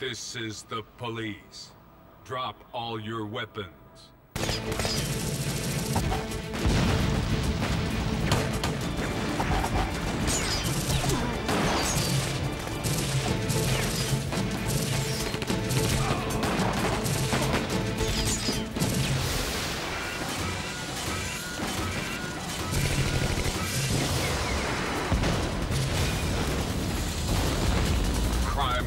This is the police. Drop all your weapons.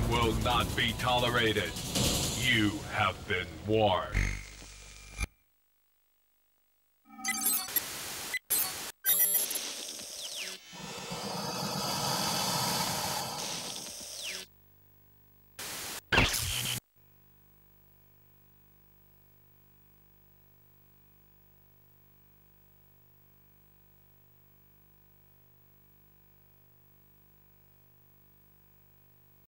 Will not be tolerated. You have been warned.